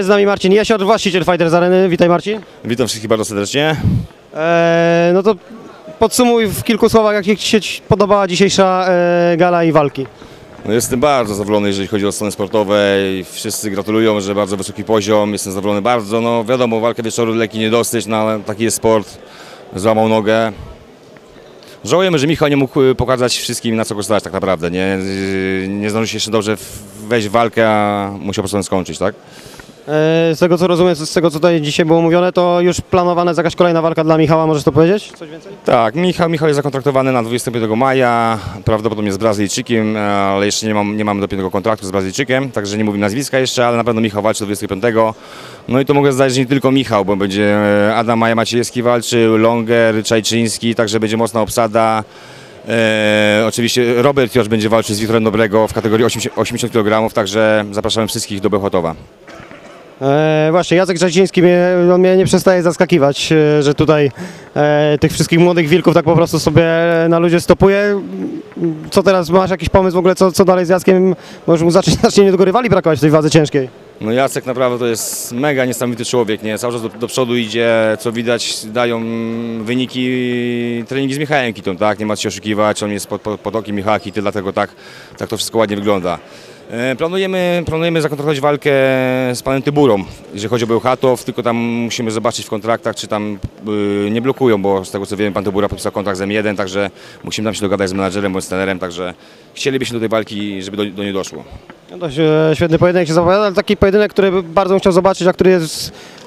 Z nami Marcin Jesiotr, właściciel Fighters Areny. Witaj, Marcin. Witam wszystkich bardzo serdecznie. No to podsumuj w kilku słowach, jak Ci się podobała dzisiejsza gala i walki. No, jestem bardzo zadowolony, jeżeli chodzi o strony sportowe. Wszyscy gratulują, że bardzo wysoki poziom. Jestem zadowolony bardzo. No wiadomo, walkę wieczoru leki nie dosyć, no, ale taki jest sport. Złamał nogę. Żałujemy, że Michał nie mógł pokazać wszystkim, na co go stać tak naprawdę. Nie zdążył się jeszcze dobrze wejść w walkę, a musiał po prostu skończyć, tak? Z tego co rozumiem, z tego co tutaj dzisiaj było mówione, to już planowana jest jakaś kolejna walka dla Michała, możesz to powiedzieć? Coś więcej? Tak, Michał jest zakontraktowany na 25 maja, prawdopodobnie z Brazylijczykiem, ale jeszcze nie mamy dopiero kontraktu z Brazylijczykiem, także nie mówimy nazwiska jeszcze, ale na pewno Michał walczy do 25. No i to mogę zdać, że nie tylko Michał, bo będzie Adam Maja Maciejewski walczył, Longer, Czajczyński, także będzie mocna obsada. Oczywiście Robert Jocz będzie walczył z Wiktorem Dobrego w kategorii 80 kg, także zapraszamy wszystkich do Bełchatowa. Właśnie, Jacek Żadziński mnie nie przestaje zaskakiwać, że tutaj tych wszystkich młodych wilków tak po prostu sobie na ludzie stopuje. Co teraz, masz jakiś pomysł w ogóle, co dalej z Jackiem? Bo już mu zacznie niedługo rywali brakować w tej wadze ciężkiej. No Jacek naprawdę to jest mega niesamowity człowiek, nie? Cały czas do przodu idzie, co widać dają wyniki treningi z Michałem Kiton, tak? Nie ma co się oszukiwać, on jest pod okiem Michała Kity, dlatego tak to wszystko ładnie wygląda. Planujemy zakontraktować walkę z panem Tyburą, jeżeli chodzi o Bełchatów, tylko tam musimy zobaczyć w kontraktach, czy tam nie blokują, bo z tego co wiem, pan Tybura podpisał kontrakt z M1, także musimy tam się dogadać z menadżerem bądź z trenerem, także chcielibyśmy do tej walki, żeby do niej doszło. No to świetny pojedynek się zapowiada, ale taki pojedynek, który bardzo bym chciał zobaczyć, a który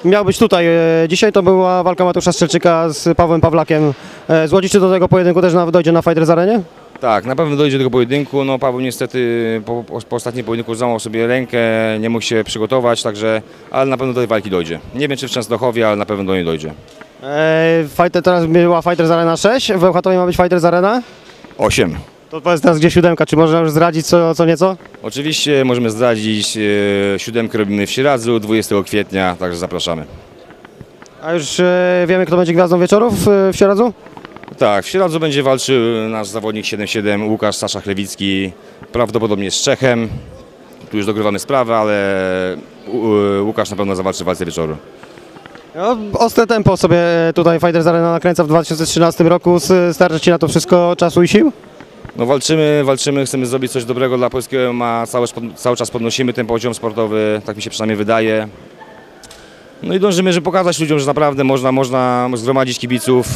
miał być tutaj dzisiaj, to była walka Mateusza Strzelczyka z Pawłem Pawlakiem. Z Łodzi, czy do tego pojedynku też dojdzie na Fighters Arenie? Tak, na pewno dojdzie do tego pojedynku. No Paweł niestety po ostatnim pojedynku złamał sobie rękę, nie mógł się przygotować, także, ale na pewno do tej walki dojdzie. Nie wiem czy w Częstochowie, ale na pewno do niej dojdzie. Teraz była Fighters Arena 6, w Bełchatowie ma być Fighters Arena? 8. To powiedz teraz gdzie 7, czy można już zdradzić co nieco? Oczywiście możemy zdradzić, 7 robimy w Sieradzu 20 kwietnia, także zapraszamy. A już wiemy kto będzie gwiazdą wieczorów w Sieradzu? Tak, w Sieradzu będzie walczył nasz zawodnik 7-7 Łukasz Saszach-Lewicki, prawdopodobnie z Czechem. Tu już dogrywamy sprawę, ale Łukasz na pewno zawalczy w walce wieczoru. No, ostre tempo sobie tutaj Fighters Arena nakręca w 2013 roku. Starczy Ci na to wszystko czasu i sił? No walczymy, chcemy zrobić coś dobrego dla polskiego MMA, cały czas podnosimy ten poziom sportowy, tak mi się przynajmniej wydaje. No i dążymy, żeby pokazać ludziom, że naprawdę można zgromadzić kibiców,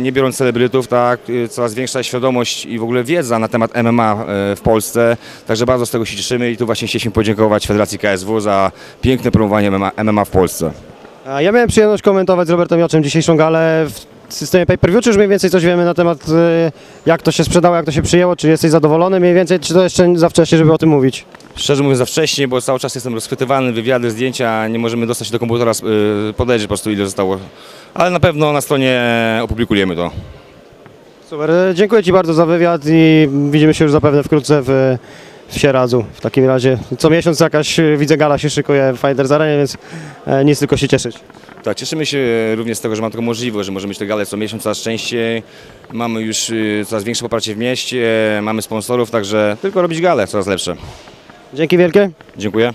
nie biorąc celebrytów, tak? Coraz większa świadomość i w ogóle wiedza na temat MMA w Polsce, także bardzo z tego się cieszymy i tu właśnie chcieliśmy podziękować Federacji KSW za piękne promowanie MMA w Polsce. A ja miałem przyjemność komentować z Robertem Joczem dzisiejszą galę w systemie pay-per-view, czy już mniej więcej coś wiemy na temat jak to się sprzedało, jak to się przyjęło, czy jesteś zadowolony mniej więcej, czy to jeszcze za wcześnie, żeby o tym mówić? Szczerze mówiąc za wcześnie, bo cały czas jestem rozchwytywany, wywiady, zdjęcia, nie możemy dostać się do komputera, podejrzeć po prostu ile zostało, ale na pewno na stronie opublikujemy to. Super, dziękuję Ci bardzo za wywiad i widzimy się już zapewne wkrótce w Sieradzu. W takim razie co miesiąc jakaś, widzę, gala się szykuje w Fighters Arenie, więc nic tylko się cieszyć. Tak, cieszymy się również z tego, że mamy taką możliwość, że możemy mieć te gale co miesiąc coraz częściej. Mamy już coraz większe poparcie w mieście, mamy sponsorów, także tylko robić gale coraz lepsze. Dzięki wielkie. Dziękuję.